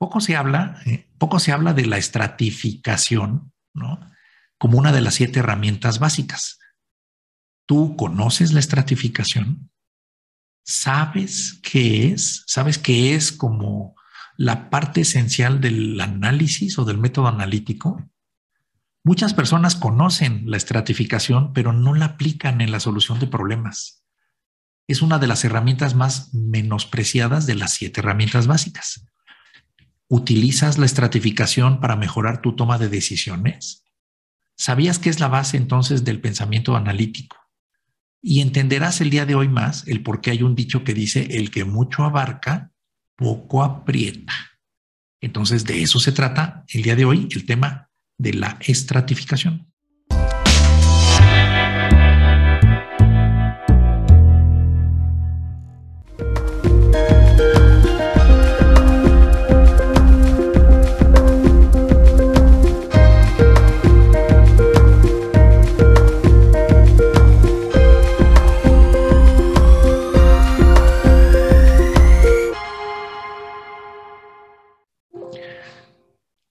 Poco se habla de la estratificación, ¿no?, como una de las 7 herramientas básicas. ¿Tú conoces la estratificación? ¿Sabes qué es? ¿Sabes qué es como la parte esencial del análisis o del método analítico? Muchas personas conocen la estratificación, pero no la aplican en la solución de problemas. Es una de las herramientas más menospreciadas de las 7 herramientas básicas. ¿Utilizas la estratificación para mejorar tu toma de decisiones? ¿Sabías que es la base entonces del pensamiento analítico? Y entenderás el día de hoy más el por qué hay un dicho que dice: el que mucho abarca, poco aprieta. Entonces, de eso se trata el día de hoy, el tema de la estratificación.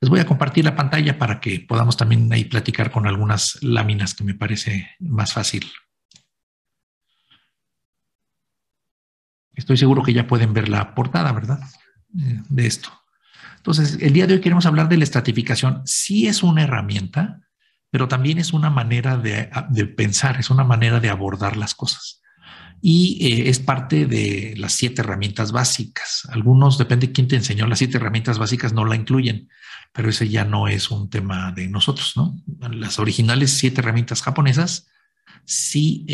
Voy a compartir la pantalla para que podamos también ahí platicar con algunas láminas que me parece más fácil. Estoy seguro que ya pueden ver la portada, ¿verdad?, de esto. Entonces, el día de hoy queremos hablar de la estratificación. Sí es una herramienta, pero también es una manera de pensar, es una manera de abordar las cosas. Y es parte de las 7 herramientas básicas. Algunos, depende de quién te enseñó, las 7 herramientas básicas no la incluyen, pero ese ya no es un tema de nosotros, ¿no? Las originales 7 herramientas japonesas sí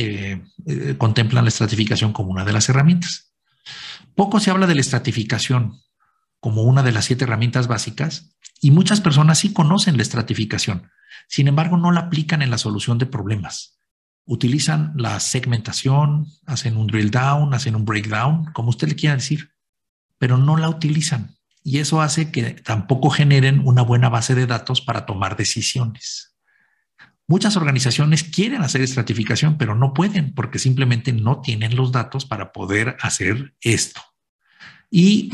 contemplan la estratificación como una de las herramientas. Poco se habla de la estratificación como una de las 7 herramientas básicas, y muchas personas sí conocen la estratificación. Sin embargo, no la aplican en la solución de problemas. Utilizan la segmentación, hacen un drill-down, hacen un breakdown, como usted le quiera decir, pero no la utilizan. Y eso hace que tampoco generen una buena base de datos para tomar decisiones. Muchas organizaciones quieren hacer estratificación, pero no pueden porque simplemente no tienen los datos para poder hacer esto. Y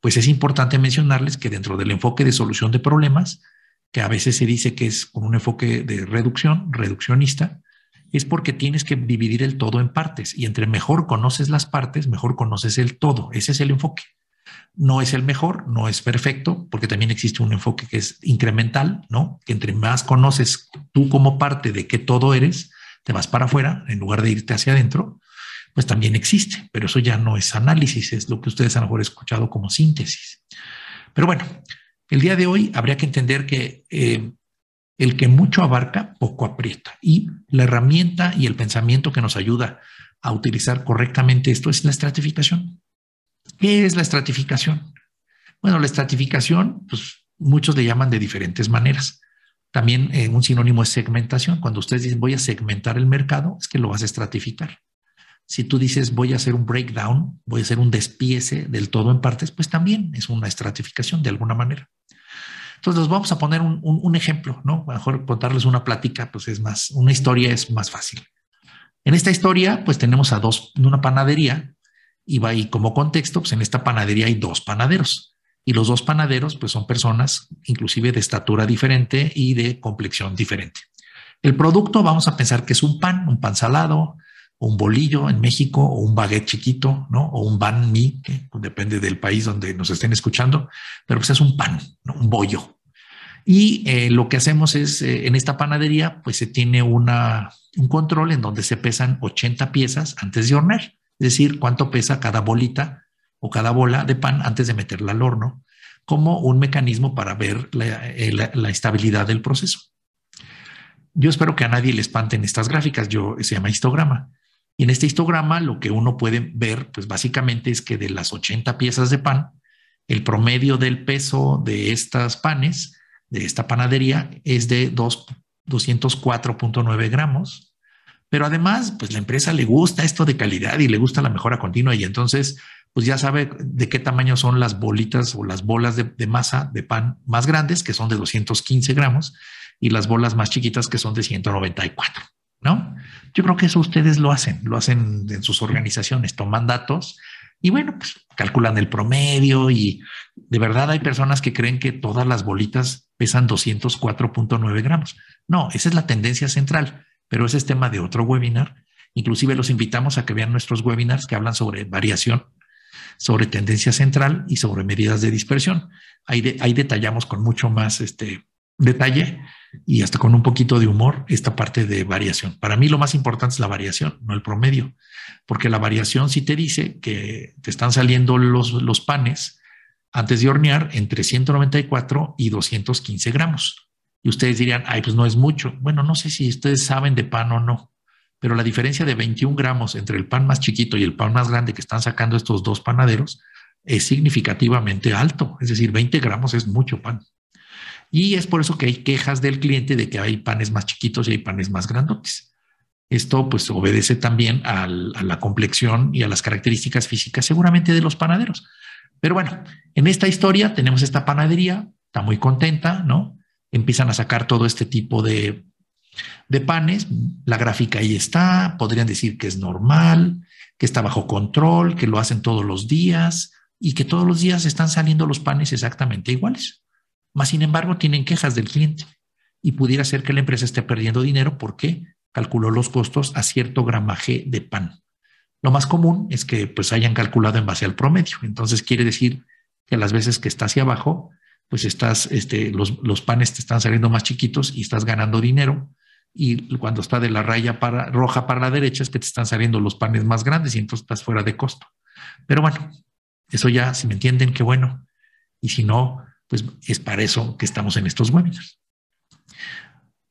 pues es importante mencionarles que dentro del enfoque de solución de problemas, que a veces se dice que es con un enfoque de reducción, reduccionista, es porque tienes que dividir el todo en partes, y entre mejor conoces las partes, mejor conoces el todo. Ese es el enfoque. No es el mejor, no es perfecto, porque también existe un enfoque que es incremental, ¿no?, que entre más conoces tú como parte de qué todo eres, te vas para afuera en lugar de irte hacia adentro, pues también existe, pero eso ya no es análisis, es lo que ustedes a lo mejor han escuchado como síntesis. Pero bueno, el día de hoy habría que entender que el que mucho abarca, poco aprieta. Y la herramienta y el pensamiento que nos ayuda a utilizar correctamente esto es la estratificación. ¿Qué es la estratificación? Bueno, la estratificación, pues muchos le llaman de diferentes maneras. También un sinónimo es segmentación. Cuando ustedes dicen voy a segmentar el mercado, es que lo vas a estratificar. Si tú dices voy a hacer un breakdown, voy a hacer un despiece del todo en partes, pues también es una estratificación de alguna manera. Entonces, les vamos a poner un ejemplo, ¿no? A lo mejor contarles una plática, pues es más, una historia es más fácil. En esta historia, pues tenemos a dos, una panadería, y como contexto, pues en esta panadería hay 2 panaderos, y los 2 panaderos, pues son personas inclusive de estatura diferente y de complexión diferente. El producto, vamos a pensar que es un pan salado, un bolillo en México, o un baguette chiquito, ¿no?, o un banh mi, que depende del país donde nos estén escuchando, pero pues es un pan, ¿no?, un bollo. Y lo que hacemos es, en esta panadería, pues se tiene un control en donde se pesan 80 piezas antes de hornear, es decir, cuánto pesa cada bolita o cada bola de pan antes de meterla al horno, como un mecanismo para ver la estabilidad del proceso. Yo espero que a nadie le espanten estas gráficas, se llama histograma. Y en este histograma lo que uno puede ver, pues básicamente es que de las 80 piezas de pan, el promedio del peso de estas panes, de esta panadería, es de 204.9 gramos. Pero además, pues la empresa le gusta esto de calidad y le gusta la mejora continua. Y entonces, pues ya sabe de qué tamaño son las bolitas o las bolas de masa de pan más grandes, que son de 215 gramos, y las bolas más chiquitas, que son de 194. ¿No? Yo creo que eso ustedes lo hacen en sus organizaciones, toman datos Y bueno, pues calculan el promedio y de verdad hay personas que creen que todas las bolitas pesan 204.9 gramos. No, esa es la tendencia central, pero ese es tema de otro webinar. Inclusive los invitamos a que vean nuestros webinars que hablan sobre variación, sobre tendencia central y sobre medidas de dispersión. Ahí detallamos con mucho más detalle y hasta con un poquito de humor esta parte de variación. Para mí lo más importante es la variación, no el promedio, porque la variación sí te dice que te están saliendo los panes antes de hornear entre 194 y 215 gramos. Y ustedes dirían, ay, pues no es mucho. Bueno, no sé si ustedes saben de pan o no, pero la diferencia de 21 gramos entre el pan más chiquito y el pan más grande que están sacando estos dos panaderos es significativamente alto. Es decir, 20 gramos es mucho pan. Y es por eso que hay quejas del cliente de que hay panes más chiquitos y hay panes más grandotes. Esto pues obedece también a la complexión y a las características físicas seguramente de los panaderos. Pero bueno, en esta historia tenemos esta panadería, está muy contenta, ¿no? Empiezan a sacar todo este tipo de panes. La gráfica ahí está, podrían decir que es normal, que está bajo control, que lo hacen todos los días y que todos los días están saliendo los panes exactamente iguales. Mas, sin embargo, tienen quejas del cliente y pudiera ser que la empresa esté perdiendo dinero porque calculó los costos a cierto gramaje de pan. Lo más común es que pues hayan calculado en base al promedio. Entonces quiere decir que las veces que está hacia abajo, pues estás, los panes te están saliendo más chiquitos y estás ganando dinero. Y cuando está de la raya roja para la derecha es que te están saliendo los panes más grandes y entonces estás fuera de costo. Pero bueno, eso ya, si me entienden, qué bueno. Y si no, pues es para eso que estamos en estos webinars.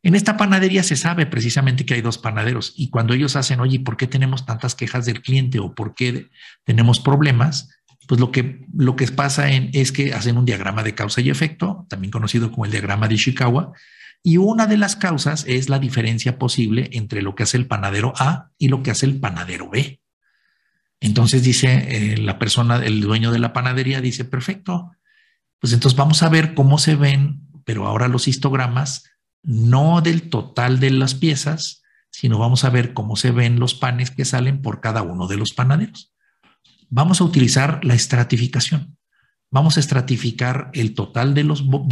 En esta panadería se sabe precisamente que hay dos panaderos y cuando ellos hacen, oye, ¿por qué tenemos tantas quejas del cliente o por qué tenemos problemas? Pues lo que pasa es que hacen un diagrama de causa y efecto, también conocido como el diagrama de Ishikawa, y una de las causas es la diferencia posible entre lo que hace el panadero A y lo que hace el panadero B. Entonces dice la persona, el dueño de la panadería, dice, perfecto, pues entonces vamos a ver cómo se ven, pero ahora los histogramas, no del total de las piezas, sino vamos a ver cómo se ven los panes que salen por cada uno de los panaderos. Vamos a utilizar la estratificación. Vamos a estratificar el total de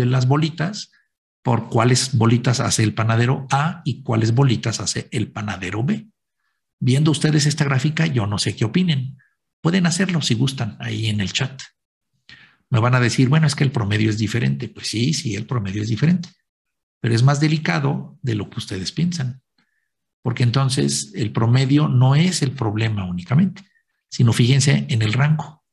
las bolitas por cuáles bolitas hace el panadero A y cuáles bolitas hace el panadero B. Viendo ustedes esta gráfica, yo no sé qué opinen. Pueden hacerlo si gustan ahí en el chat. Me van a decir, bueno, es que el promedio es diferente. Pues sí, sí, el promedio es diferente, pero es más delicado de lo que ustedes piensan, porque entonces el promedio no es el problema únicamente, sino fíjense en el rango.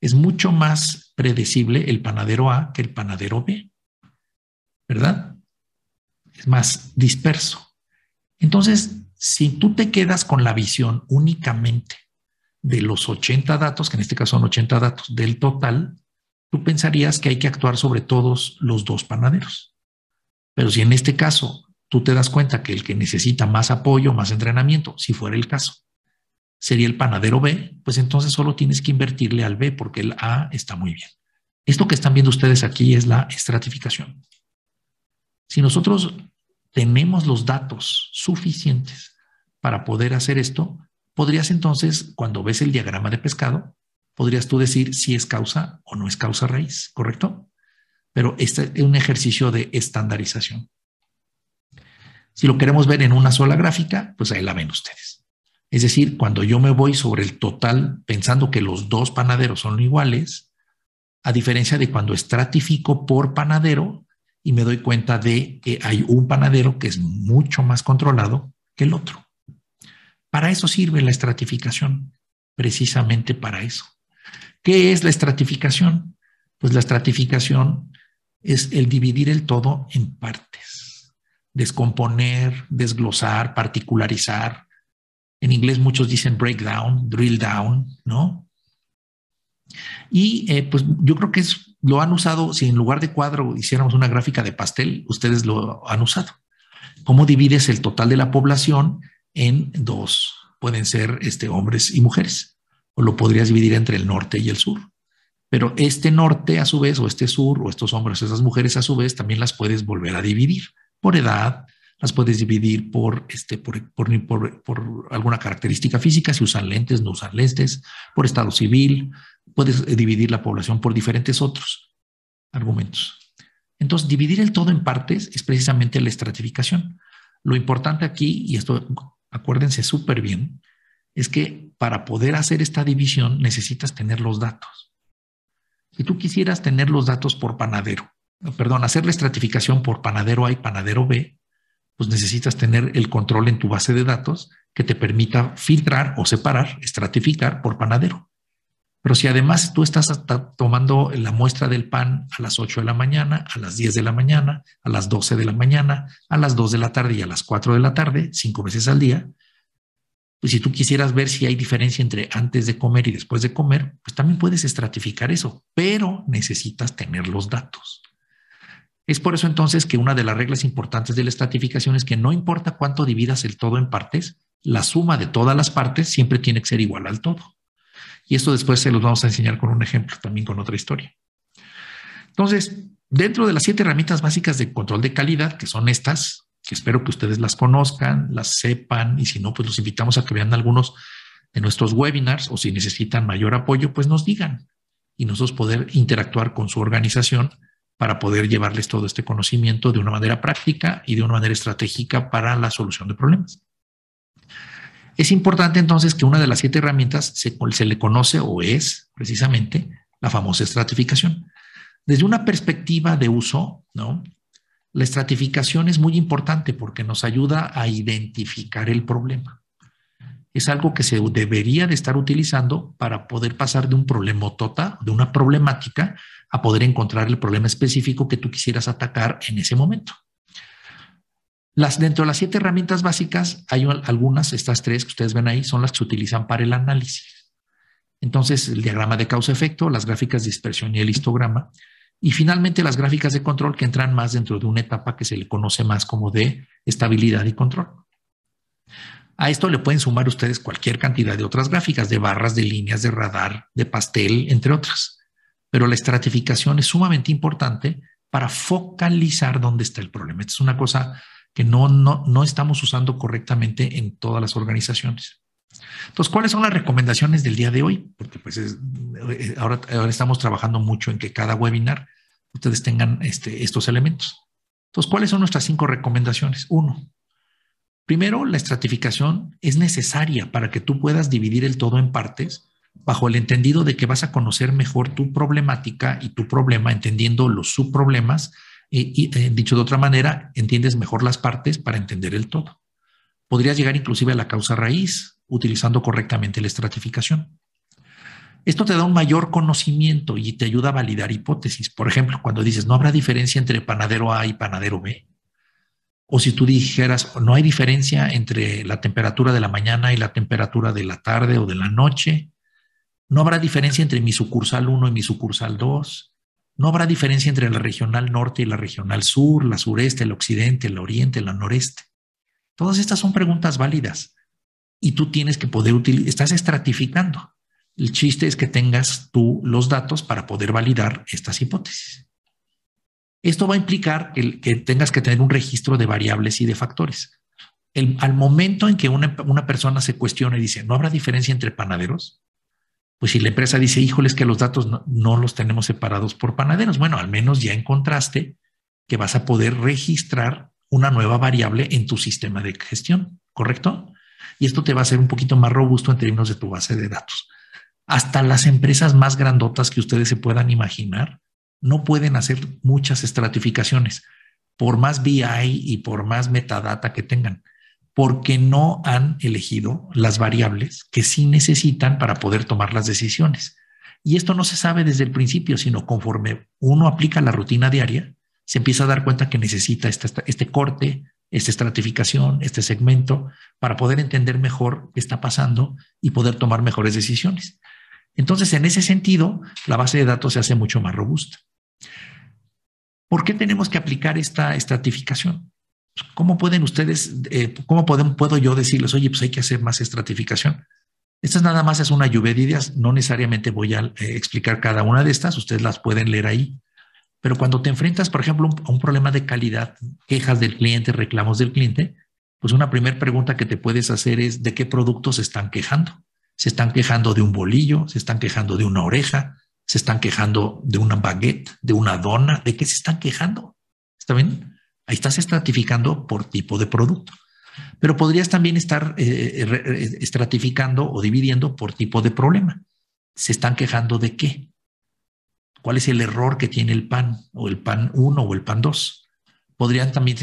Es mucho más predecible el panadero A que el panadero B, ¿verdad? Es más disperso. Entonces, si tú te quedas con la visión únicamente de los 80 datos, que en este caso son 80 datos del total, tú pensarías que hay que actuar sobre todos los dos panaderos. Pero si en este caso tú te das cuenta que el que necesita más apoyo, más entrenamiento, si fuera el caso, sería el panadero B, pues entonces solo tienes que invertirle al B porque el A está muy bien. Esto que están viendo ustedes aquí es la estratificación. Si nosotros tenemos los datos suficientes para poder hacer esto, podrías entonces, cuando ves el diagrama de pescado, podrías tú decir si es causa o no es causa raíz, ¿correcto? Pero este es un ejercicio de estandarización. Si lo queremos ver en una sola gráfica, pues ahí la ven ustedes. Es decir, cuando yo me voy sobre el total pensando que los dos panaderos son iguales, a diferencia de cuando estratifico por panadero y me doy cuenta de que hay un panadero que es mucho más controlado que el otro. Para eso sirve la estratificación, precisamente para eso. ¿Qué es la estratificación? Pues la estratificación es el dividir el todo en partes, descomponer, desglosar, particularizar. En inglés muchos dicen breakdown, drill-down, ¿no? Y pues yo creo que lo han usado, si en lugar de cuadro hiciéramos una gráfica de pastel, ustedes lo han usado. ¿Cómo divides el total de la población? En dos, pueden ser hombres y mujeres, o lo podrías dividir entre el norte y el sur. Pero este norte a su vez, o este sur, o estos hombres, esas mujeres a su vez, también las puedes volver a dividir por edad, Las puedes dividir por alguna característica física, si usan lentes, no usan lentes, por estado civil. Puedes dividir la población por diferentes otros argumentos. Entonces, dividir el todo en partes es precisamente la estratificación. Lo importante aquí, y esto acuérdense súper bien, es que para poder hacer esta división necesitas tener los datos. Si tú quisieras tener los datos por panadero, perdón, hacer la estratificación por panadero A y panadero B, pues necesitas tener el control en tu base de datos que te permita filtrar o separar, estratificar por panadero. Pero si además tú estás tomando la muestra del pan a las 8 de la mañana, a las 10 de la mañana, a las 12 de la mañana, a las 2 de la tarde y a las 4 de la tarde, 5 veces al día, pues si tú quisieras ver si hay diferencia entre antes de comer y después de comer, pues también puedes estratificar eso, pero necesitas tener los datos. Es por eso entonces que una de las reglas importantes de la estratificación es que no importa cuánto dividas el todo en partes, la suma de todas las partes siempre tiene que ser igual al todo. Y esto después se los vamos a enseñar con un ejemplo, también con otra historia. Entonces, dentro de las 7 herramientas básicas de control de calidad, que son estas, que espero que ustedes las conozcan, las sepan, y si no, pues los invitamos a que vean algunos de nuestros webinars, o si necesitan mayor apoyo, pues nos digan, y nosotros poder interactuar con su organización para poder llevarles todo este conocimiento de una manera práctica y de una manera estratégica para la solución de problemas. Es importante entonces que una de las 7 herramientas se le conoce o es precisamente la famosa estratificación. Desde una perspectiva de uso, ¿no? La estratificación es muy importante porque nos ayuda a identificar el problema. Es algo que se debería de estar utilizando para poder pasar de un problemotota, de una problemática, a poder encontrar el problema específico que tú quisieras atacar en ese momento. Dentro de las 7 herramientas básicas, hay algunas, estas 3 que ustedes ven ahí, son las que se utilizan para el análisis. Entonces, el diagrama de causa-efecto, las gráficas de dispersión y el histograma, y finalmente las gráficas de control que entran más dentro de una etapa que se le conoce más como de estabilidad y control. A esto le pueden sumar ustedes cualquier cantidad de otras gráficas, de barras, de líneas, de radar, de pastel, entre otras. Pero la estratificación es sumamente importante para focalizar dónde está el problema. Esta es una cosa que no estamos usando correctamente en todas las organizaciones. Entonces, ¿cuáles son las recomendaciones del día de hoy? Porque pues ahora estamos trabajando mucho en que cada webinar ustedes tengan estos elementos. Entonces, ¿cuáles son nuestras 5 recomendaciones? 1. Primero, la estratificación es necesaria para que tú puedas dividir el todo en partes bajo el entendido de que vas a conocer mejor tu problemática y tu problema, entendiendo los subproblemas y dicho de otra manera, entiendes mejor las partes para entender el todo. Podrías llegar inclusive a la causa raíz utilizando correctamente la estratificación. Esto te da un mayor conocimiento y te ayuda a validar hipótesis. Por ejemplo, cuando dices no habrá diferencia entre panadero A y panadero B. O si tú dijeras, no hay diferencia entre la temperatura de la mañana y la temperatura de la tarde o de la noche. No habrá diferencia entre mi sucursal 1 y mi sucursal 2. No habrá diferencia entre la regional norte y la regional sur, la sureste, el occidente, el oriente, la noreste. Todas estas son preguntas válidas y tú tienes que poder utilizar, estás estratificando. El chiste es que tengas tú los datos para poder validar estas hipótesis. Esto va a implicar que tengas que tener un registro de variables y de factores. Al momento en que una persona se cuestiona y dice, ¿no habrá diferencia entre panaderos? Pues si la empresa dice, híjole, es que los datos no los tenemos separados por panaderos. Bueno, al menos ya encontraste que vas a poder registrar una nueva variable en tu sistema de gestión, ¿correcto? Y esto te va a hacer un poquito más robusto en términos de tu base de datos. Hasta las empresas más grandotas que ustedes se puedan imaginar no pueden hacer muchas estratificaciones, por más BI y por más metadata que tengan, porque no han elegido las variables que sí necesitan para poder tomar las decisiones. Y esto no se sabe desde el principio, sino conforme uno aplica la rutina diaria, se empieza a dar cuenta que necesita este corte, esta estratificación, este segmento, para poder entender mejor qué está pasando y poder tomar mejores decisiones. Entonces, en ese sentido, la base de datos se hace mucho más robusta. ¿Por qué tenemos que aplicar esta estratificación? ¿Cómo pueden ustedes, puedo yo decirles, oye, pues hay que hacer más estratificación? Esta nada más es una lluvia de ideas, no necesariamente voy a explicar cada una de estas, ustedes las pueden leer ahí. Pero cuando te enfrentas, por ejemplo, a un problema de calidad, quejas del cliente, reclamos del cliente, pues una primera pregunta que te puedes hacer es ¿de qué productos se están quejando? ¿Se están quejando de un bolillo? ¿Se están quejando de una oreja? ¿Se están quejando de una baguette? ¿De una dona? ¿De qué se están quejando? ¿Está bien? Ahí estás estratificando por tipo de producto. Pero podrías también estar estratificando o dividiendo por tipo de problema. ¿Se están quejando de qué? ¿Cuál es el error que tiene el PAN? ¿O el PAN 1 o el PAN 2? Podrían también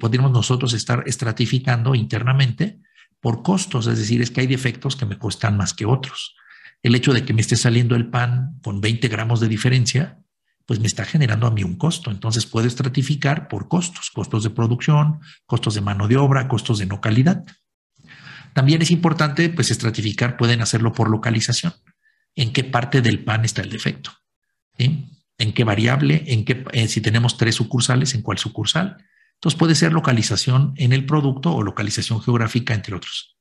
podríamos nosotros estar estratificando internamente por costos, es decir, es que hay defectos que me cuestan más que otros. El hecho de que me esté saliendo el pan con 20 gramos de diferencia, pues me está generando a mí un costo. Entonces puedo estratificar por costos, costos de producción, costos de mano de obra, costos de no calidad. También es importante, pues, estratificar, pueden hacerlo por localización. ¿En qué parte del pan está el defecto? ¿Sí? ¿En qué variable? Si tenemos 3 sucursales, ¿en cuál sucursal? Entonces puede ser localización en el producto o localización geográfica, entre otros.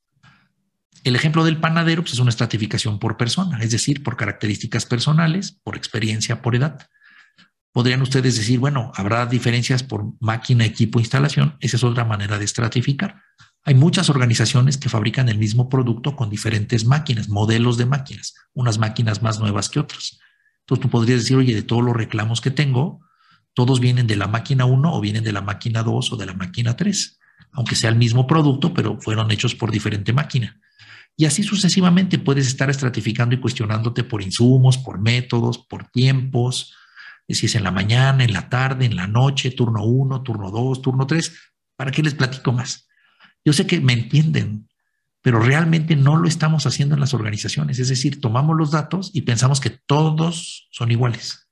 El ejemplo del panadero, pues, es una estratificación por persona, es decir, por características personales, por experiencia, por edad. Podrían ustedes decir, bueno, habrá diferencias por máquina, equipo, instalación. Esa es otra manera de estratificar. Hay muchas organizaciones que fabrican el mismo producto con diferentes máquinas, modelos de máquinas, unas máquinas más nuevas que otras. Entonces tú podrías decir, oye, de todos los reclamos que tengo, todos vienen de la máquina 1 o vienen de la máquina 2 o de la máquina 3, aunque sea el mismo producto, pero fueron hechos por diferente máquina. Y así sucesivamente puedes estar estratificando y cuestionándote por insumos, por métodos, por tiempos. Si es en la mañana, en la tarde, en la noche, turno 1, turno 2, turno 3, ¿para qué les platico más? Yo sé que me entienden, pero realmente no lo estamos haciendo en las organizaciones. Es decir, tomamos los datos y pensamos que todos son iguales.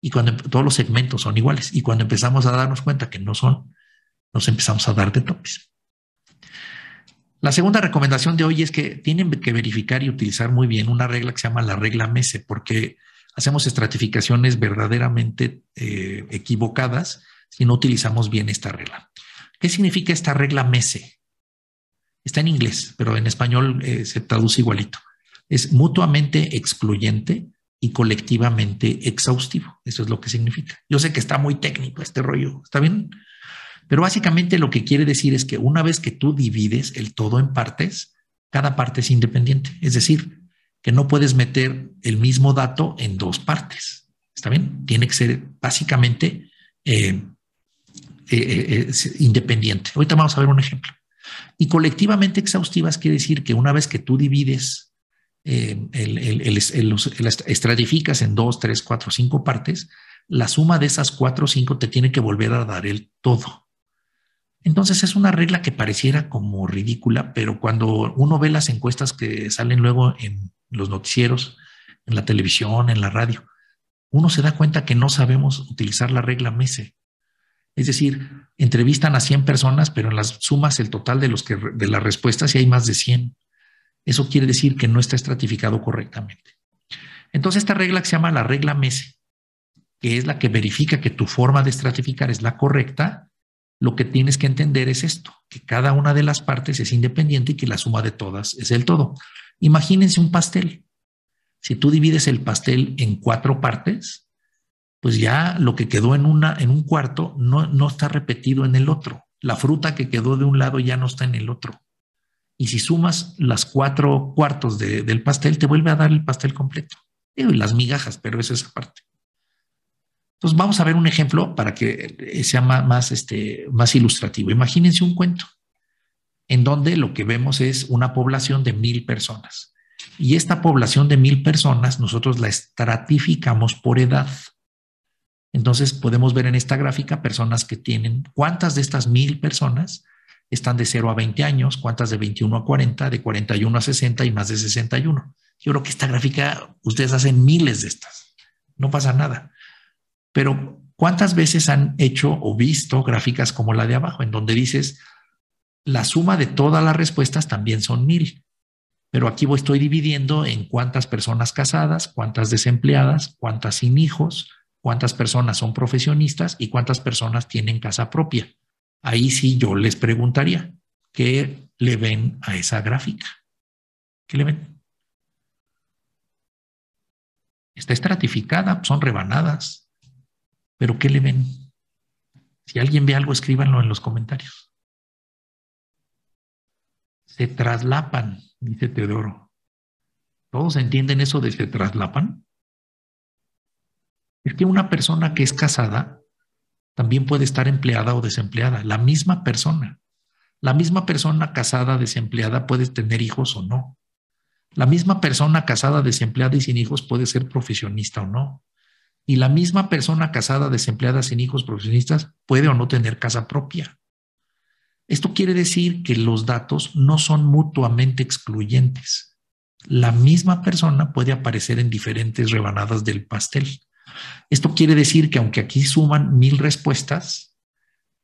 Y cuando todos los segmentos son iguales. Y cuando empezamos a darnos cuenta que no son, nos empezamos a dar de topes. La segunda recomendación de hoy es que tienen que verificar y utilizar muy bien una regla que se llama la regla MESE, porque hacemos estratificaciones verdaderamente equivocadas si no utilizamos bien esta regla. ¿Qué significa esta regla MESE? Está en inglés, pero en español se traduce igualito. Es mutuamente excluyente y colectivamente exhaustivo. Eso es lo que significa. Yo sé que está muy técnico este rollo, ¿está bien? Pero básicamente lo que quiere decir es que una vez que tú divides el todo en partes, cada parte es independiente. Es decir, que no puedes meter el mismo dato en dos partes. ¿Está bien? Tiene que ser básicamente independiente. Ahorita vamos a ver un ejemplo. Y colectivamente exhaustivas quiere decir que una vez que tú divides, estratificas en 2, 3, 4, 5 partes, la suma de esas 4 o 5 te tiene que volver a dar el todo. Entonces es una regla que pareciera como ridícula, pero cuando uno ve las encuestas que salen luego en los noticieros, en la televisión, en la radio, uno se da cuenta que no sabemos utilizar la regla MESE. Es decir, entrevistan a 100 personas, pero en las sumas el total de las respuestas sí hay más de 100. Eso quiere decir que no está estratificado correctamente. Entonces esta regla que se llama la regla MESE, que es la que verifica que tu forma de estratificar es la correcta, lo que tienes que entender es esto, que cada una de las partes es independiente y que la suma de todas es el todo. Imagínense un pastel. Si tú divides el pastel en 4 partes, pues ya lo que quedó en un cuarto no está repetido en el otro. La fruta que quedó de un lado ya no está en el otro. Y si sumas las 4 cuartos del pastel, te vuelve a dar el pastel completo. Y las migajas, pero es esa parte. Entonces vamos a ver un ejemplo para que sea más ilustrativo. Imagínense un cuento en donde lo que vemos es una población de 1000 personas. Y esta población de 1000 personas nosotros la estratificamos por edad. Entonces podemos ver en esta gráfica personas que tienen, cuántas de estas 1000 personas están de 0 a 20 años, cuántas de 21 a 40, de 41 a 60 y más de 61. Yo creo que esta gráfica ustedes hacen miles de estas. No pasa nada. Pero ¿cuántas veces han hecho o visto gráficas como la de abajo, en donde dices la suma de todas las respuestas también son 1000? Pero aquí estoy dividiendo en cuántas personas casadas, cuántas desempleadas, cuántas sin hijos, cuántas personas son profesionistas y cuántas personas tienen casa propia. Ahí sí yo les preguntaría, ¿qué le ven a esa gráfica? ¿Qué le ven? Está estratificada, son rebanadas. ¿Pero qué le ven? Si alguien ve algo, escríbanlo en los comentarios. Se traslapan, dice Teodoro. ¿Todos entienden eso de se traslapan? Es que una persona que es casada también puede estar empleada o desempleada. La misma persona. La misma persona casada, desempleada, puede tener hijos o no. La misma persona casada, desempleada y sin hijos puede ser profesionista o no. Y la misma persona casada, desempleada, sin hijos, profesionistas, puede o no tener casa propia. Esto quiere decir que los datos no son mutuamente excluyentes. La misma persona puede aparecer en diferentes rebanadas del pastel. Esto quiere decir que aunque aquí suman 1000 respuestas,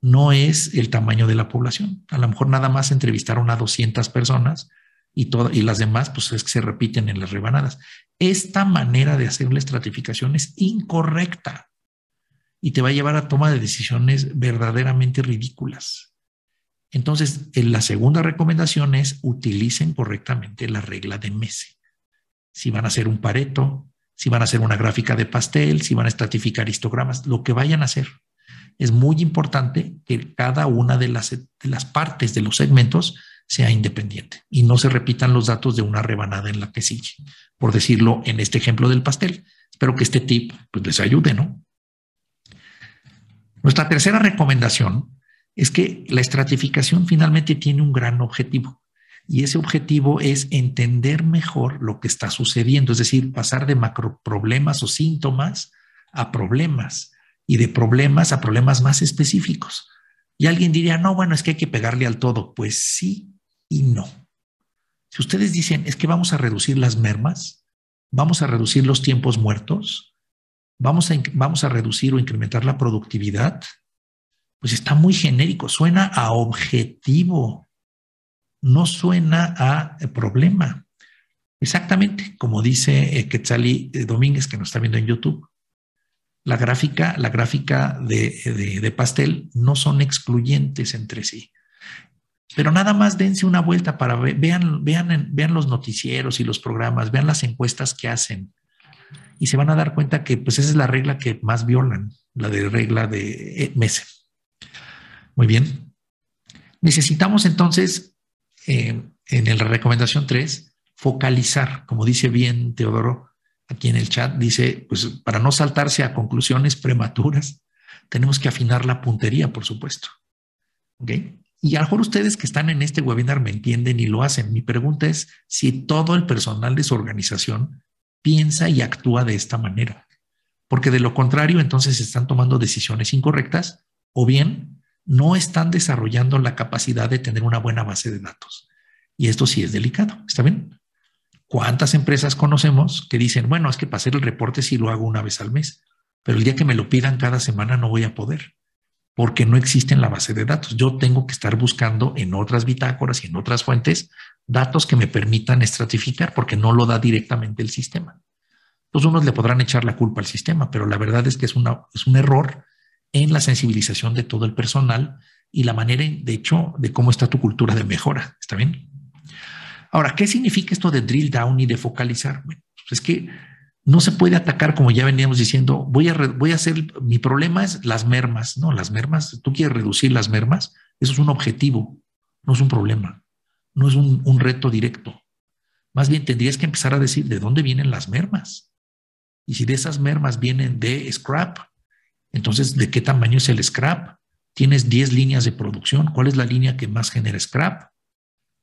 no es el tamaño de la población. A lo mejor nada más entrevistaron a 200 personas y las demás pues es que se repiten en las rebanadas. Esta manera de hacer la estratificación es incorrecta y te va a llevar a toma de decisiones verdaderamente ridículas. Entonces, la segunda recomendación es utilicen correctamente la regla de Mese. Si van a hacer un Pareto, si van a hacer una gráfica de pastel, si van a estratificar histogramas, lo que vayan a hacer. Es muy importante que cada una de las partes de los segmentos sea independiente y no se repitan los datos de una rebanada en la que sigue, por decirlo en este ejemplo del pastel. Espero que este tip pues, les ayude, ¿no? Nuestra tercera recomendación es que la estratificación finalmente tiene un gran objetivo y ese objetivo es entender mejor lo que está sucediendo, es decir, pasar de macroproblemas o síntomas a problemas y de problemas a problemas más específicos. Y alguien diría, no, bueno, es que hay que pegarle al todo. Pues sí y no. Si ustedes dicen, es que vamos a reducir las mermas, vamos a reducir los tiempos muertos, vamos a reducir o incrementar la productividad, pues está muy genérico, suena a objetivo, no suena a problema. Exactamente, como dice Quetzali Domínguez, que nos está viendo en YouTube, la gráfica de pastel no son excluyentes entre sí. Pero nada más dense una vuelta para ver, vean los noticieros y los programas, vean las encuestas que hacen y se van a dar cuenta que pues esa es la regla que más violan, la de regla de Mese. Muy bien. Necesitamos entonces, en la recomendación 3, focalizar, como dice bien Teodoro, aquí en el chat dice, pues para no saltarse a conclusiones prematuras, tenemos que afinar la puntería, por supuesto. ¿Ok? Y a lo mejor ustedes que están en este webinar me entienden y lo hacen. Mi pregunta es si todo el personal de su organización piensa y actúa de esta manera. Porque de lo contrario, entonces están tomando decisiones incorrectas o bien no están desarrollando la capacidad de tener una buena base de datos. Y esto sí es delicado. ¿Está bien? ¿Cuántas empresas conocemos que dicen, bueno, es que para hacer el reporte sí lo hago una vez al mes, pero el día que me lo pidan cada semana no voy a poder porque no existe en la base de datos? Yo tengo que estar buscando en otras bitácoras y en otras fuentes datos que me permitan estratificar porque no lo da directamente el sistema. Entonces unos le podrán echar la culpa al sistema, pero la verdad es que es un error en la sensibilización de todo el personal y la manera, de hecho, de cómo está tu cultura de mejora. ¿Está bien? Ahora, ¿qué significa esto de drill down y de focalizar? Bueno, pues es que no se puede atacar, como ya veníamos diciendo, voy a hacer, mi problema es las mermas. No, las mermas, tú quieres reducir las mermas, eso es un objetivo, no es un problema, no es un reto directo. Más bien tendrías que empezar a decir de dónde vienen las mermas. Y si de esas mermas vienen de scrap, entonces ¿de qué tamaño es el scrap? Tienes 10 líneas de producción, ¿cuál es la línea que más genera scrap?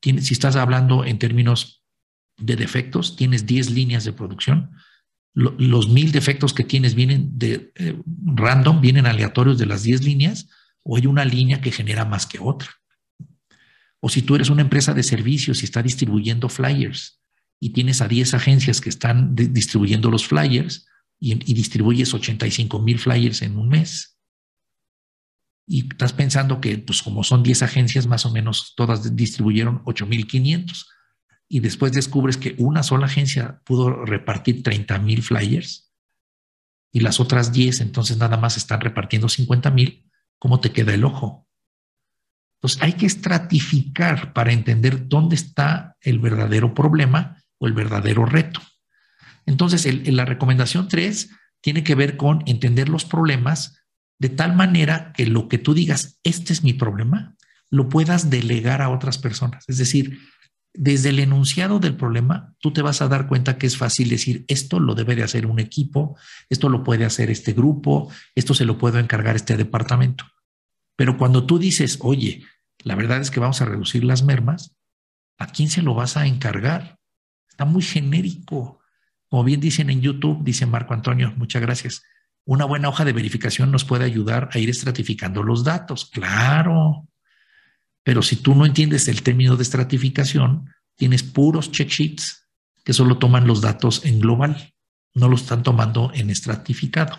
Si estás hablando en términos de defectos, tienes 10 líneas de producción. Los 1000 defectos que tienes vienen de random, vienen aleatorios de las 10 líneas, o hay una línea que genera más que otra. O si tú eres una empresa de servicios y está distribuyendo flyers y tienes a 10 agencias que están distribuyendo los flyers y distribuyes 85,000 flyers en un mes. Y estás pensando que, pues como son 10 agencias, más o menos todas distribuyeron 8,500. Y después descubres que una sola agencia pudo repartir 30,000 flyers y las otras 10 entonces nada más están repartiendo 50,000. ¿Cómo te queda el ojo? Entonces hay que estratificar para entender dónde está el verdadero problema o el verdadero reto. Entonces la recomendación 3 tiene que ver con entender los problemas de tal manera que lo que tú digas, este es mi problema, lo puedas delegar a otras personas. Es decir, desde el enunciado del problema, tú te vas a dar cuenta que es fácil decir, esto lo debe de hacer un equipo, esto lo puede hacer este grupo, esto se lo puedo encargar este departamento. Pero cuando tú dices, oye, la verdad es que vamos a reducir las mermas, ¿a quién se lo vas a encargar? Está muy genérico. Como bien dicen en YouTube, dice Marco Antonio, muchas gracias. Una buena hoja de verificación nos puede ayudar a ir estratificando los datos. Claro, pero si tú no entiendes el término de estratificación, tienes puros check sheets que solo toman los datos en global, no los están tomando en estratificado.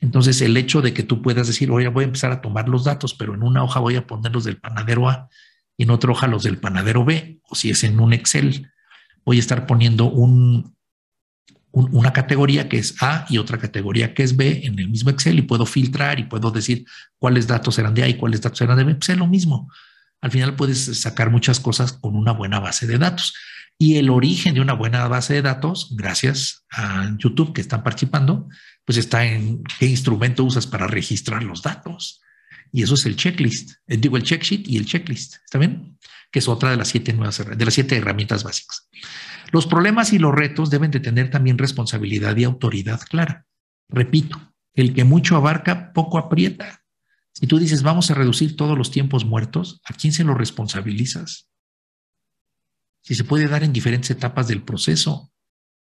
Entonces, el hecho de que tú puedas decir, oye, voy a empezar a tomar los datos, pero en una hoja voy a poner los del panadero A y en otra hoja los del panadero B, o si es en un Excel, voy a estar poniendo una categoría que es A y otra categoría que es B en el mismo Excel y puedo filtrar y puedo decir cuáles datos eran de A y cuáles datos eran de B. Pues es lo mismo. Al final puedes sacar muchas cosas con una buena base de datos. Y el origen de una buena base de datos, gracias a YouTube que están participando, pues está en qué instrumento usas para registrar los datos. Y eso es el checklist. Digo, el check sheet y el checklist. ¿Está bien? Que es otra de las siete herramientas básicas. Los problemas y los retos deben de tener también responsabilidad y autoridad clara. Repito, el que mucho abarca, poco aprieta. Si tú dices, vamos a reducir todos los tiempos muertos, ¿a quién se lo responsabilizas? Si se puede dar en diferentes etapas del proceso,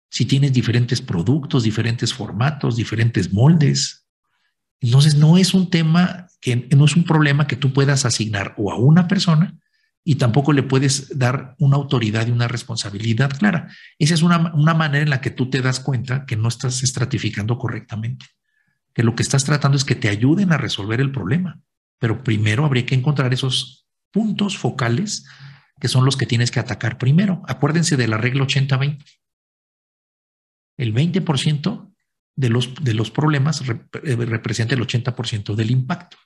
si tienes diferentes productos, diferentes formatos, diferentes moldes. Entonces no es un tema, no es un problema que tú puedas asignar o a una persona y tampoco le puedes dar una autoridad y una responsabilidad clara. Esa es una manera en la que tú te das cuenta que no estás estratificando correctamente, que lo que estás tratando es que te ayuden a resolver el problema, pero primero habría que encontrar esos puntos focales que son los que tienes que atacar primero. Acuérdense de la regla 80-20. El 20% de los problemas representa el 80% del impacto.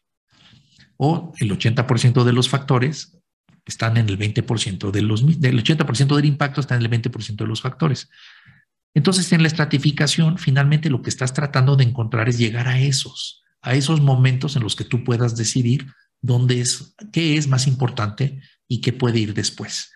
O el 80% de los factores están en el 20% de los mismos. El 80% del impacto está en el 20% de los factores. Entonces, en la estratificación, finalmente lo que estás tratando de encontrar es llegar a esos momentos en los que tú puedas decidir qué es más importante y qué puede ir después.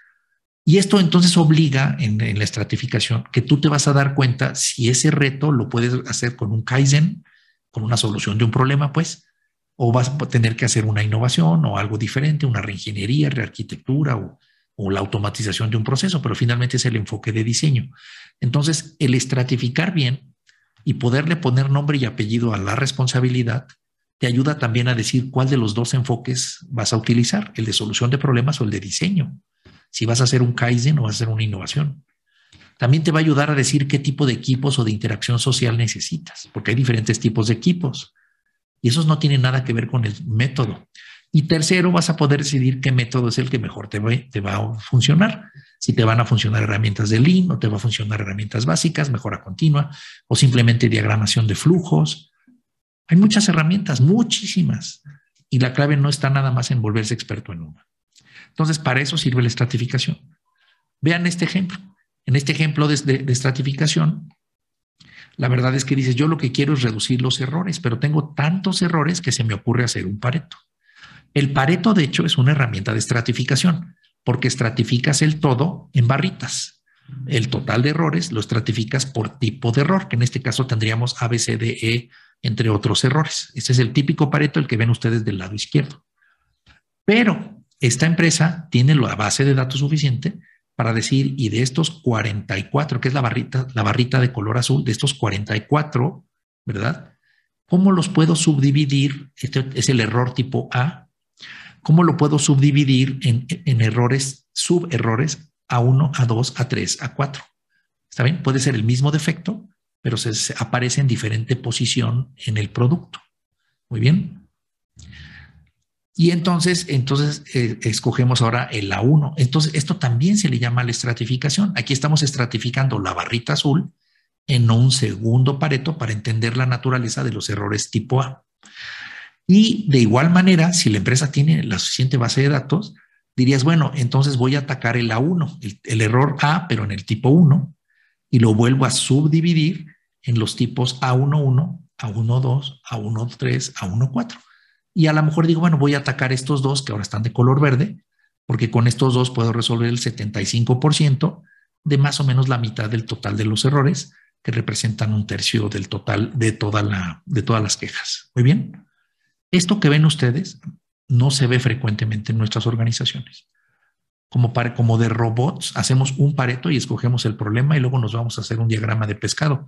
Y esto entonces obliga en la estratificación que tú te vas a dar cuenta si ese reto lo puedes hacer con un Kaizen, con una solución de un problema, pues, o vas a tener que hacer una innovación o algo diferente, una reingeniería, rearquitectura o la automatización de un proceso, pero finalmente es el enfoque de diseño. Entonces, el estratificar bien y poderle poner nombre y apellido a la responsabilidad te ayuda también a decir cuál de los dos enfoques vas a utilizar, el de solución de problemas o el de diseño, si vas a hacer un Kaizen o vas a hacer una innovación. También te va a ayudar a decir qué tipo de equipos o de interacción social necesitas, porque hay diferentes tipos de equipos y esos no tienen nada que ver con el método. Y tercero, vas a poder decidir qué método es el que mejor te va a funcionar. Si te van a funcionar herramientas de Lean o te va a funcionar herramientas básicas, mejora continua o simplemente diagramación de flujos. Hay muchas herramientas, muchísimas, y la clave no está nada más en volverse experto en una. Entonces, para eso sirve la estratificación. Vean este ejemplo. En este ejemplo de estratificación, la verdad es que dices, yo lo que quiero es reducir los errores, pero tengo tantos errores que se me ocurre hacer un Pareto. El Pareto, de hecho, es una herramienta de estratificación, porque estratificas el todo en barritas. El total de errores lo estratificas por tipo de error, que en este caso tendríamos A, B, C, D, E, entre otros errores. Este es el típico Pareto, el que ven ustedes del lado izquierdo. Pero esta empresa tiene la base de datos suficiente para decir, y de estos 44, que es la barrita de color azul, de estos 44, ¿verdad? ¿Cómo los puedo subdividir? Este es el error tipo A. ¿Cómo lo puedo subdividir en errores, suberrores A1, A2, A3, A4? ¿Está bien? Puede ser el mismo defecto, pero se aparece en diferente posición en el producto. Muy bien. Y entonces escogemos ahora el A1. Entonces, esto también se le llama la estratificación. Aquí estamos estratificando la barrita azul en un segundo Pareto para entender la naturaleza de los errores tipo A. Y de igual manera, si la empresa tiene la suficiente base de datos, dirías, bueno, entonces voy a atacar el A1, el error A, pero en el tipo 1, y lo vuelvo a subdividir en los tipos A11, a 1,2, a 1,3, a 1,4. Y a lo mejor digo, bueno, voy a atacar estos dos que ahora están de color verde, porque con estos dos puedo resolver el 75% de más o menos la mitad del total de los errores, que representan 1/3 del total de todas las quejas. Muy bien. Esto que ven ustedes no se ve frecuentemente en nuestras organizaciones. Como de robots, hacemos un Pareto y escogemos el problema y luego nos vamos a hacer un diagrama de pescado.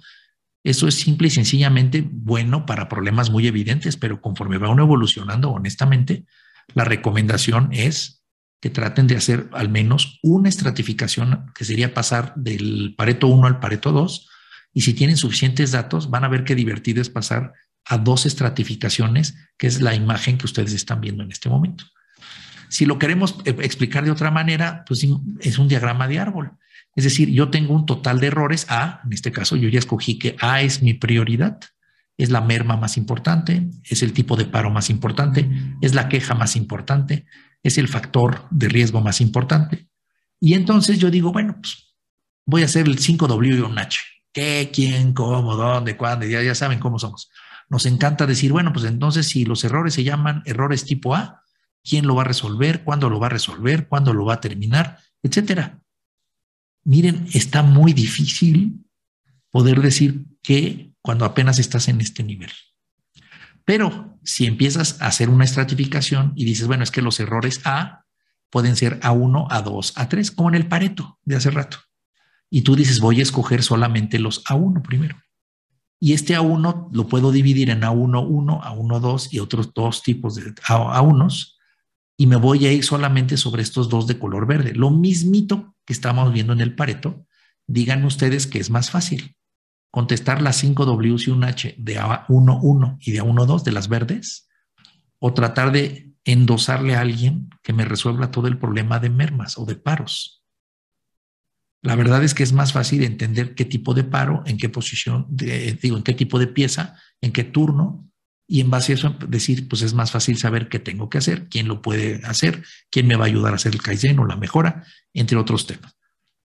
Eso es simple y sencillamente bueno para problemas muy evidentes, pero conforme va uno evolucionando, honestamente, la recomendación es que traten de hacer al menos una estratificación, que sería pasar del Pareto 1 al Pareto 2, y si tienen suficientes datos, van a ver qué divertido es pasar a 2 estratificaciones, que es la imagen que ustedes están viendo en este momento. Si lo queremos explicar de otra manera, pues es un diagrama de árbol. Es decir, yo tengo un total de errores A, en este caso yo ya escogí que A es mi prioridad, es la merma más importante, es el tipo de paro más importante, es la queja más importante, es el factor de riesgo más importante. Y entonces yo digo, bueno, pues voy a hacer el 5W y un H. ¿Qué, quién, cómo, dónde, cuándo? Ya saben cómo somos. Nos encanta decir, bueno, pues entonces si los errores se llaman errores tipo A, ¿quién lo va a resolver? ¿Cuándo lo va a resolver? ¿Cuándo lo va a terminar? Etcétera. Miren, está muy difícil poder decir que cuando apenas estás en este nivel. Pero si empiezas a hacer una estratificación y dices, bueno, es que los errores A pueden ser A1, A2, A3, como en el Pareto de hace rato. Y tú dices, voy a escoger solamente los A1 primero. Y este A1 lo puedo dividir en A1-1, A1-2 y otros 2 tipos de A1s. Y me voy a ir solamente sobre estos 2 de color verde. Lo mismito que estamos viendo en el Pareto. Digan ustedes que es más fácil contestar las 5Ws y un H de A1-1 y de A1-2 de las verdes, o tratar de endosarle a alguien que me resuelva todo el problema de mermas o de paros. La verdad es que es más fácil entender qué tipo de paro, en qué posición, en qué tipo de pieza, en qué turno. Y en base a eso decir, pues es más fácil saber qué tengo que hacer, quién lo puede hacer, quién me va a ayudar a hacer el Kaizen o la mejora, entre otros temas.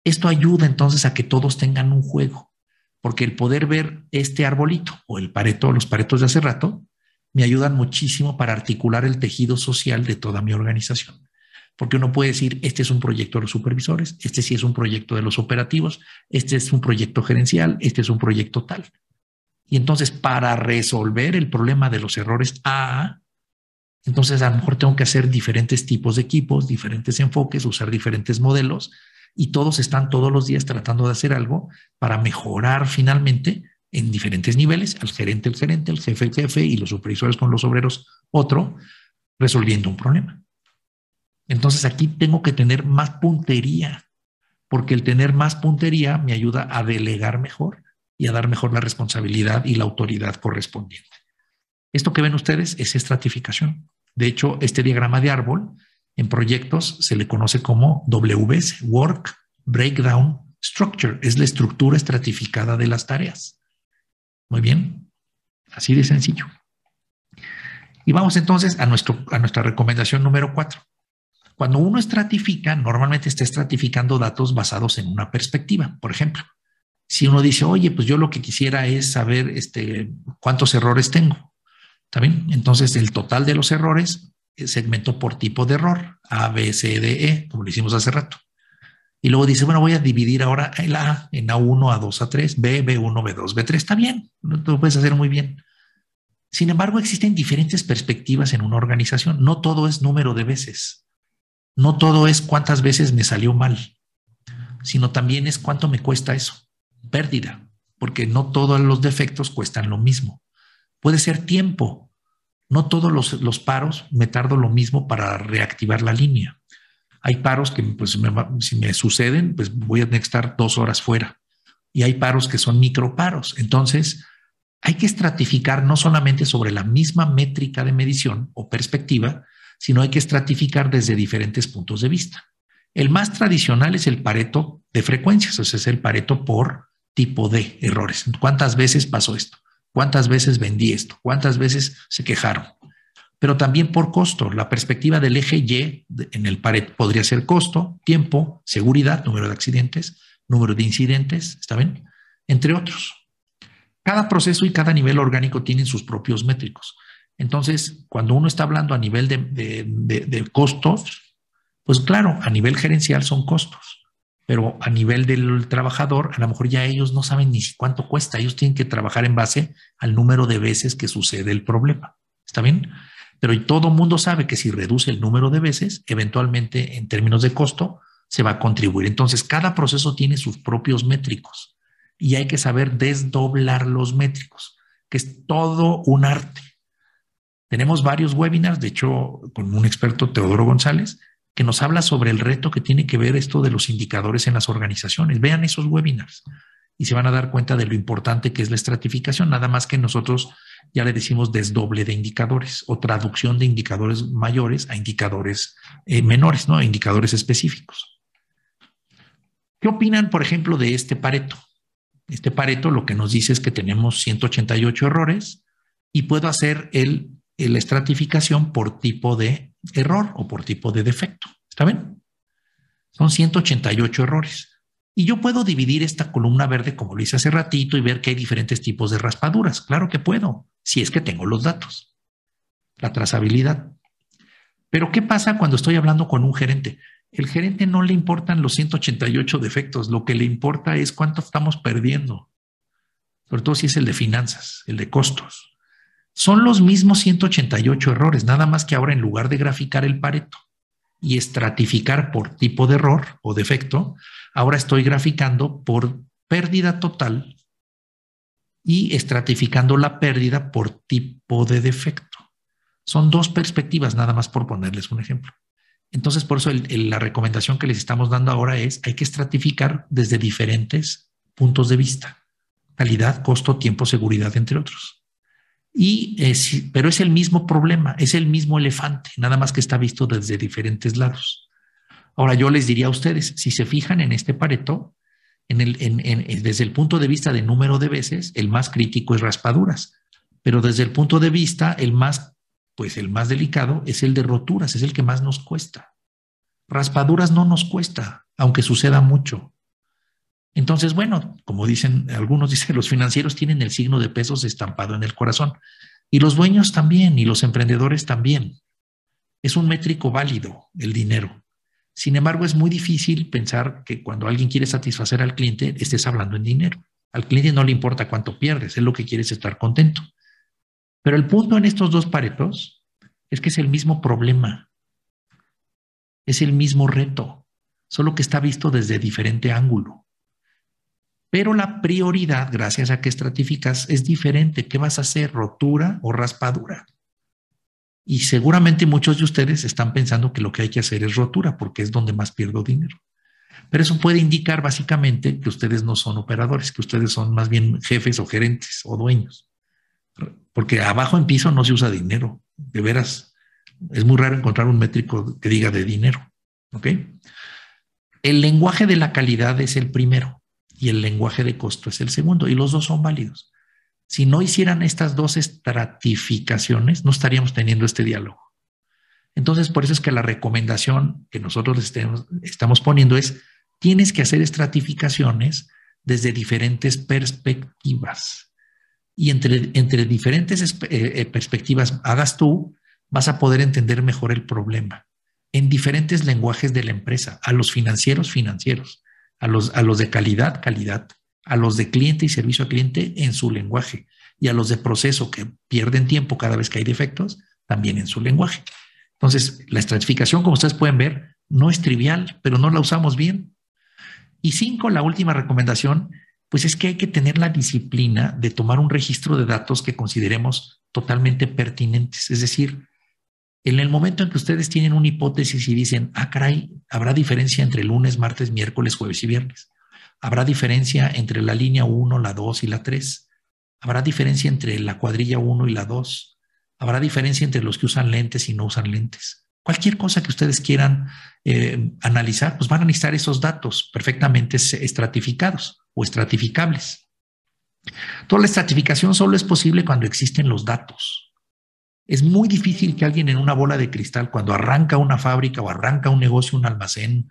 Esto ayuda entonces a que todos tengan un juego, porque el poder ver este arbolito o el Pareto, los Paretos de hace rato, me ayudan muchísimo para articular el tejido social de toda mi organización. Porque uno puede decir, este es un proyecto de los supervisores, este sí es un proyecto de los operativos, este es un proyecto gerencial, este es un proyecto tal. Y entonces para resolver el problema de los errores A, entonces a lo mejor tengo que hacer diferentes tipos de equipos, diferentes enfoques, usar diferentes modelos y todos están todos los días tratando de hacer algo para mejorar finalmente en diferentes niveles, al gerente el gerente, el jefe el jefe y los supervisores con los obreros otro, resolviendo un problema. Entonces aquí tengo que tener más puntería, porque el tener más puntería me ayuda a delegar mejor y a dar mejor la responsabilidad y la autoridad correspondiente. Esto que ven ustedes es estratificación. De hecho, este diagrama de árbol en proyectos se le conoce como WBS, Work Breakdown Structure. Es la estructura estratificada de las tareas. Muy bien, así de sencillo. Y vamos entonces a nuestra recomendación número 4. Cuando uno estratifica, normalmente está estratificando datos basados en una perspectiva, por ejemplo. Si uno dice, oye, pues yo lo que quisiera es saber cuántos errores tengo. ¿Está bien? Entonces, el total de los errores segmento por tipo de error, A, B, C, D, E, como lo hicimos hace rato. Y luego dice, bueno, voy a dividir ahora el A en A1, A2, A3, B, B1, B2, B3. Está bien, lo puedes hacer muy bien. Sin embargo, existen diferentes perspectivas en una organización. No todo es número de veces. No todo es cuántas veces me salió mal, sino también es cuánto me cuesta eso. Pérdida, porque no todos los defectos cuestan lo mismo. Puede ser tiempo. No todos los paros me tardo lo mismo para reactivar la línea. Hay paros que pues, si me suceden, pues voy a estar 2 horas fuera. Y hay paros que son microparos. Entonces, hay que estratificar no solamente sobre la misma métrica de medición o perspectiva, sino hay que estratificar desde diferentes puntos de vista. El más tradicional es el Pareto de frecuencias, o sea, es el Pareto por tipo de errores. ¿Cuántas veces pasó esto? ¿Cuántas veces vendí esto? ¿Cuántas veces se quejaron? Pero también por costo. La perspectiva del eje Y en el Pareto podría ser costo, tiempo, seguridad, número de accidentes, número de incidentes, ¿está bien? Entre otros. Cada proceso y cada nivel orgánico tienen sus propios métricos. Entonces, cuando uno está hablando a nivel de costos, pues claro, a nivel gerencial son costos, pero a nivel del trabajador, a lo mejor ya ellos no saben ni cuánto cuesta. Ellos tienen que trabajar en base al número de veces que sucede el problema. ¿Está bien? Pero todo mundo sabe que si reduce el número de veces, eventualmente en términos de costo se va a contribuir. Entonces, cada proceso tiene sus propios métricos y hay que saber desdoblar los métricos, que es todo un arte. Tenemos varios webinars, de hecho, con un experto, Teodoro González, que nos habla sobre el reto que tiene que ver esto de los indicadores en las organizaciones. Vean esos webinars y se van a dar cuenta de lo importante que es la estratificación, nada más que nosotros ya le decimos desdoble de indicadores o traducción de indicadores mayores a indicadores menores, ¿no? A indicadores específicos. ¿Qué opinan, por ejemplo, de este Pareto? Este Pareto lo que nos dice es que tenemos 188 errores y puedo hacer la estratificación por tipo de error o por tipo de defecto. ¿Está bien? Son 188 errores. Y yo puedo dividir esta columna verde, como lo hice hace ratito, y ver que hay diferentes tipos de raspaduras. Claro que puedo, si es que tengo los datos, la trazabilidad. Pero ¿qué pasa cuando estoy hablando con un gerente? El gerente no le importan los 188 defectos. Lo que le importa es cuánto estamos perdiendo. Sobre todo si es el de finanzas, el de costos. Son los mismos 188 errores, nada más que ahora en lugar de graficar el Pareto y estratificar por tipo de error o defecto, ahora estoy graficando por pérdida total y estratificando la pérdida por tipo de defecto. Son dos perspectivas, nada más por ponerles un ejemplo. Entonces, por eso la recomendación que les estamos dando ahora es, hay que estratificar desde diferentes puntos de vista. Calidad, costo, tiempo, seguridad, entre otros. Pero es el mismo problema, es el mismo elefante, nada más que está visto desde diferentes lados. Ahora yo les diría a ustedes, si se fijan en este Pareto, desde el punto de vista de número de veces, el más crítico es raspaduras, pero desde el punto de vista, el más delicado es el de roturas, es el que más nos cuesta. Raspaduras no nos cuesta, aunque suceda mucho. Entonces, bueno, como dicen, algunos dicen, los financieros tienen el signo de pesos estampado en el corazón. Y los dueños también, y los emprendedores también. Es un métrico válido, el dinero. Sin embargo, es muy difícil pensar que cuando alguien quiere satisfacer al cliente, estés hablando en dinero. Al cliente no le importa cuánto pierdes, él lo que quiere es estar contento. Pero el punto en estos dos Paretos es que es el mismo problema. Es el mismo reto, solo que está visto desde diferente ángulo. Pero la prioridad, gracias a que estratificas, es diferente. ¿Qué vas a hacer? ¿Rotura o raspadura? Y seguramente muchos de ustedes están pensando que lo que hay que hacer es rotura, porque es donde más pierdo dinero. Pero eso puede indicar básicamente que ustedes no son operadores, que ustedes son más bien jefes o gerentes o dueños. Porque abajo en piso no se usa dinero. De veras, es muy raro encontrar un métrico que diga de dinero. ¿Ok? El lenguaje de la calidad es el primero. Y el lenguaje de costo es el segundo, y los dos son válidos. Si no hicieran estas dos estratificaciones, no estaríamos teniendo este diálogo. Entonces, por eso es que la recomendación que nosotros estamos poniendo es, tienes que hacer estratificaciones desde diferentes perspectivas. Y entre diferentes perspectivas hagas tú, vas a poder entender mejor el problema. En diferentes lenguajes de la empresa, a los financieros. A los de calidad, a los de cliente y servicio a cliente en su lenguaje y a los de proceso que pierden tiempo cada vez que hay defectos también en su lenguaje. Entonces, la estratificación, como ustedes pueden ver, no es trivial, pero no la usamos bien. Y 5, la última recomendación, pues es que hay que tener la disciplina de tomar un registro de datos que consideremos totalmente pertinentes. Es decir, en el momento en que ustedes tienen una hipótesis y dicen, ah, caray, habrá diferencia entre lunes, martes, miércoles, jueves y viernes. Habrá diferencia entre la línea 1, la 2 y la 3. Habrá diferencia entre la cuadrilla 1 y la 2. Habrá diferencia entre los que usan lentes y no usan lentes. Cualquier cosa que ustedes quieran analizar, pues van a necesitar esos datos perfectamente estratificados o estratificables. Toda la estratificación solo es posible cuando existen los datos. Es muy difícil que alguien en una bola de cristal, cuando arranca una fábrica o arranca un negocio, un almacén,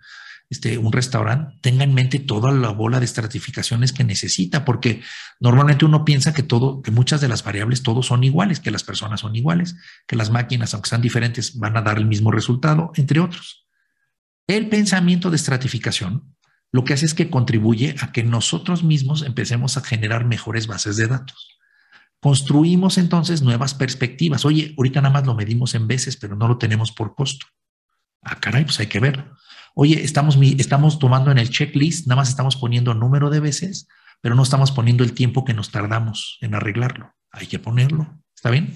un restaurante, tenga en mente toda la bola de estratificaciones que necesita, porque normalmente uno piensa que muchas de las variables todos son iguales, que las personas son iguales, que las máquinas, aunque sean diferentes, van a dar el mismo resultado, entre otros. El pensamiento de estratificación lo que hace es que contribuye a que nosotros mismos empecemos a generar mejores bases de datos. Construimos entonces nuevas perspectivas. Oye, ahorita nada más lo medimos en veces, pero no lo tenemos por costo. Ah, caray, pues hay que verlo. Oye, estamos tomando en el checklist, nada más estamos poniendo número de veces, pero no estamos poniendo el tiempo que nos tardamos en arreglarlo. Hay que ponerlo. ¿Está bien?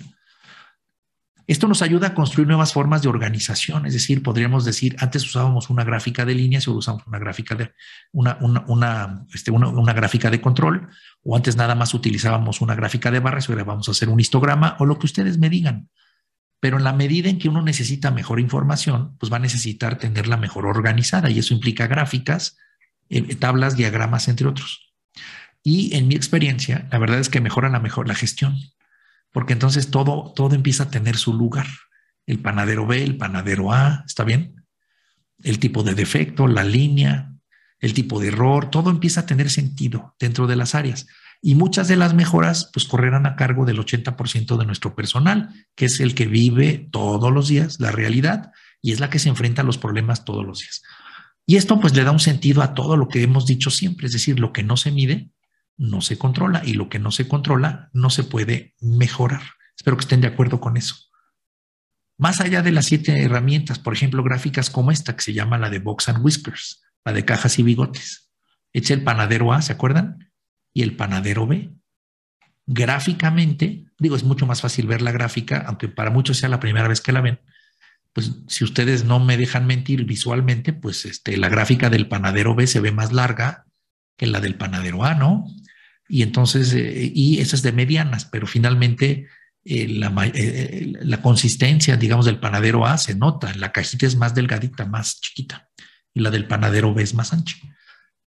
Esto nos ayuda a construir nuevas formas de organización. Es decir, podríamos decir, antes usábamos una gráfica de líneas, o usamos una gráfica de una gráfica de control, o antes nada más utilizábamos una gráfica de barras, ahora vamos a hacer un histograma o lo que ustedes me digan. Pero en la medida en que uno necesita mejor información, pues va a necesitar tenerla mejor organizada, y eso implica gráficas, tablas, diagramas, entre otros. Y en mi experiencia, la verdad es que mejora la gestión, porque entonces todo empieza a tener su lugar. El panadero B, el panadero A, ¿está bien? El tipo de defecto, la línea, el tipo de error, todo empieza a tener sentido dentro de las áreas. Y muchas de las mejoras pues correrán a cargo del 80% de nuestro personal, que es el que vive todos los días la realidad y es la que se enfrenta a los problemas todos los días. Y esto pues le da un sentido a todo lo que hemos dicho siempre, es decir, lo que no se mide no se controla y lo que no se controla no se puede mejorar. Espero que estén de acuerdo con eso. Más allá de las 7 herramientas, por ejemplo, gráficas como esta que se llama la de Box and Whiskers, la de cajas y bigotes. Es el panadero A, ¿se acuerdan? Y el panadero B. Gráficamente, digo, es mucho más fácil ver la gráfica, aunque para muchos sea la primera vez que la ven, pues si ustedes no me dejan mentir visualmente, pues la gráfica del panadero B se ve más larga que la del panadero A, ¿no? Y entonces, y esa es de medianas, pero finalmente la consistencia, digamos, del panadero A se nota, la cajita es más delgadita, más chiquita, y la del panadero B es más ancha.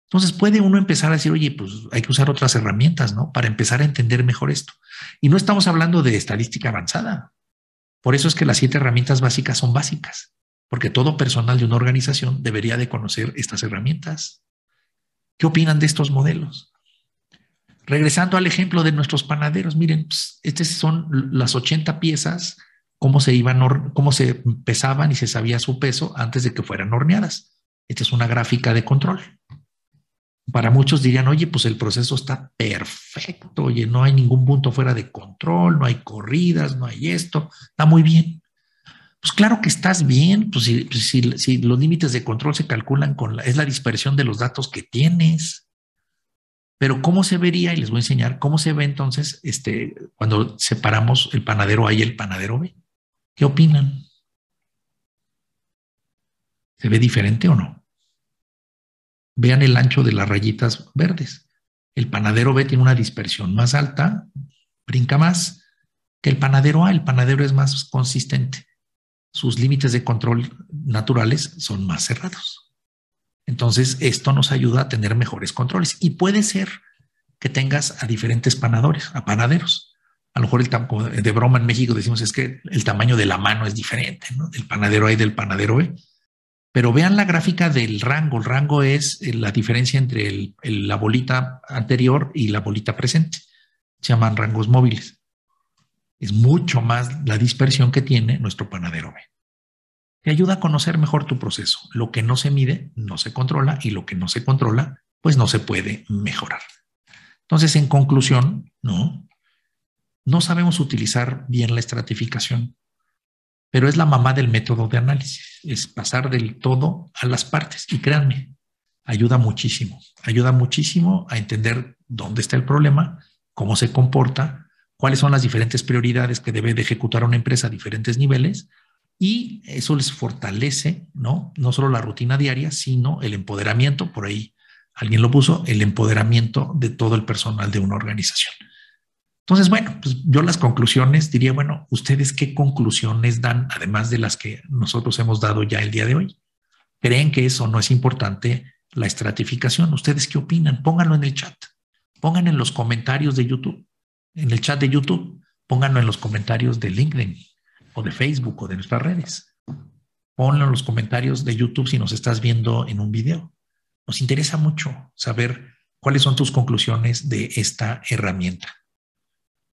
Entonces puede uno empezar a decir, oye, pues hay que usar otras herramientas, ¿no? Para empezar a entender mejor esto. Y no estamos hablando de estadística avanzada. Por eso es que las 7 herramientas básicas son básicas, porque todo personal de una organización debería de conocer estas herramientas. ¿Qué opinan de estos modelos? Regresando al ejemplo de nuestros panaderos, miren, pues, estas son las 80 piezas, cómo se pesaban y se sabía su peso antes de que fueran horneadas. Esta es una gráfica de control. Para muchos dirían, oye, pues el proceso está perfecto, oye, no hay ningún punto fuera de control, no hay corridas, no hay esto, está muy bien. Pues claro que estás bien, pues si los límites de control se calculan es la dispersión de los datos que tienes. Pero ¿cómo se vería? Y les voy a enseñar cómo se ve entonces cuando separamos el panadero A y el panadero B. ¿Qué opinan? ¿Se ve diferente o no? Vean el ancho de las rayitas verdes. El panadero B tiene una dispersión más alta, brinca más que el panadero A. El panadero es más consistente. Sus límites de control naturales son más cerrados. Entonces, esto nos ayuda a tener mejores controles. Y puede ser que tengas a diferentes panaderos. A lo mejor, como de broma en México decimos, es que el tamaño de la mano es diferente, ¿no? Del panadero A y del panadero B. Pero vean la gráfica del rango. El rango es la diferencia entre la bolita anterior y la bolita presente. Se llaman rangos móviles. Es mucho más la dispersión que tiene nuestro panadero B. Te ayuda a conocer mejor tu proceso. Lo que no se mide, no se controla. Y lo que no se controla, pues no se puede mejorar. Entonces, en conclusión, no sabemos utilizar bien la estratificación. Pero es la mamá del método de análisis, es pasar del todo a las partes. Y créanme, ayuda muchísimo a entender dónde está el problema, cómo se comporta, cuáles son las diferentes prioridades que debe de ejecutar una empresa a diferentes niveles. Y eso les fortalece, no solo la rutina diaria, sino el empoderamiento. Por ahí alguien lo puso, el empoderamiento de todo el personal de una organización. Entonces, bueno, pues yo las conclusiones diría, bueno, ¿ustedes qué conclusiones dan además de las que nosotros hemos dado ya el día de hoy? ¿Creen que eso no es importante, la estratificación? ¿Ustedes qué opinan? Pónganlo en el chat. Pónganlo en los comentarios de YouTube. En el chat de YouTube, pónganlo en los comentarios de LinkedIn o de Facebook o de nuestras redes. Ponlo en los comentarios de YouTube si nos estás viendo en un video. Nos interesa mucho saber cuáles son tus conclusiones de esta herramienta.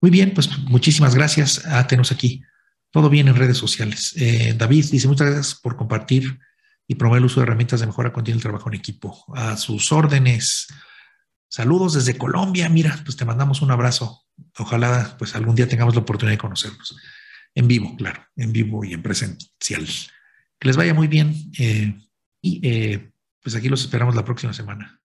Muy bien, pues muchísimas gracias. Tenos aquí. Todo bien en redes sociales. David dice, muchas gracias por compartir y promover el uso de herramientas de mejora continua del trabajo en equipo. A sus órdenes. Saludos desde Colombia. Mira, pues te mandamos un abrazo. Ojalá pues algún día tengamos la oportunidad de conocernos. En vivo, claro. En vivo y en presencial. Que les vaya muy bien. Pues aquí los esperamos la próxima semana.